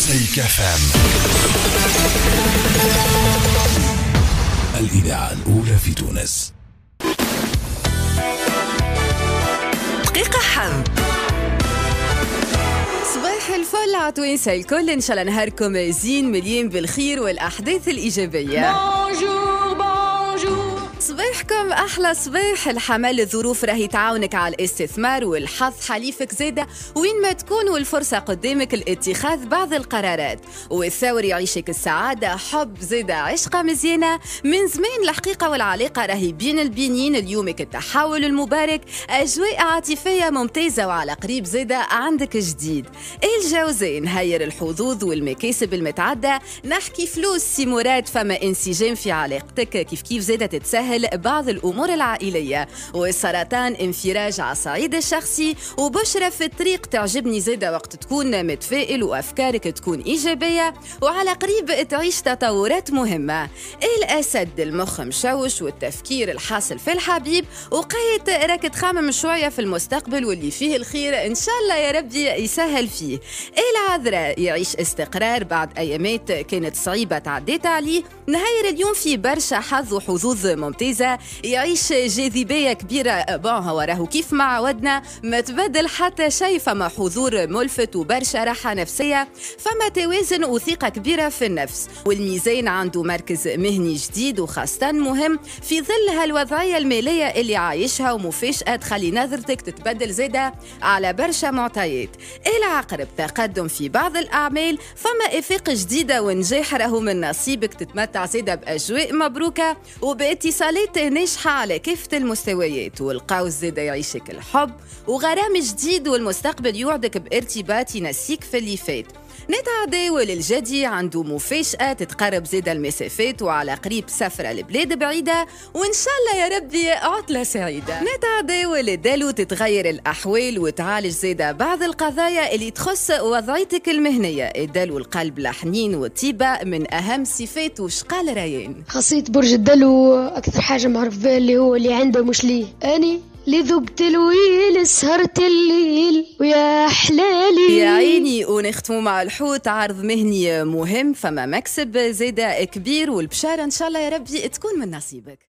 مزيك FM الإذاعة الأولى في تونس. دقيقة حظ. صباح الفل عتوانسة الكل، إن شاء الله نهاركم زين مليان بالخير والأحداث الإيجابية. صباحكم أحلى صباح. الحمل الظروف راهي تعاونك على الاستثمار والحظ حليفك زادة وين ما تكون، والفرصة قدامك لاتخاذ بعض القرارات. والثور يعيشك السعادة، حب زادة، عشقة مزيانة من زمان. الحقيقة والعلاقة راهي بين البينين، اليومك التحول المبارك، أجواء عاطفية ممتازة، وعلى قريب زادة عندك جديد. الجو زين هاير الحظوظ والمكاسب المتعدة. نحكي فلوس سي مراد، فما انسجام في علاقتك كيف زادة تتسهل بعض الأمور العائلية. والسرطان انفراج على الصعيد الشخصي وبشرة في الطريق. تعجبني زادة وقت تكون متفائل وأفكارك تكون إيجابية، وعلى قريب تعيش تطورات مهمة. الأسد المخ مشوش والتفكير الحاصل في الحبيب، وقيت راك تخمم شوية في المستقبل واللي فيه الخير إن شاء الله يا ربي يسهل فيه. العذراء يعيش استقرار بعد أيامات كانت صعيبة تعديت عليه. نهاير اليوم في برشا حظ وحظوظ ممتازة، يعيش جاذبية كبيرة. هو راهو كيف ما عودنا ما تبدل حتى شيء، فما حضور ملفت وبرشا راحة نفسية، فما توازن وثقة كبيرة في النفس. والميزان عنده مركز مهني جديد وخاصة مهم في ظل هالوضعية المالية اللي عايشها ومفاجأة تخلي نظرتك تتبدل زادة على برشا معطيات. العقرب تقدم في بعض الأعمال، فما إفاق جديدة ونجاح راهو من نصيبك. تتمتع زادة بأجواء مبروكة وباتصالات ناجحة على كافة المستويات. والقوس زادا يعيشك الحب وغرام جديد، والمستقبل يوعدك بارتباط ينسيك في اللي فات. نتعداو للجدي عنده مفاجأة تتقرب زادا المسافات، وعلى قريب سفرة لبلاد بعيدة، وإن شاء الله يا ربي عطلة سعيدة. نتعداو للدلو تتغير الأحوال وتعالج زادا بعض القضايا اللي تخص وضعيتك المهنية. الدلو القلب الحنين والطيبة من أهم صفات وشقال ريان. خاصية برج الدلو أكثر حاجة معروفة اللي هو اللي عنده مش ليه. أني لي ذبت الويل سهرت الليل ويا حلالي يا عيني. ونختموا مع الحوت، عرض مهني مهم، فما مكسب زادا كبير، والبشارة إن شاء الله يا ربي تكون من نصيبك.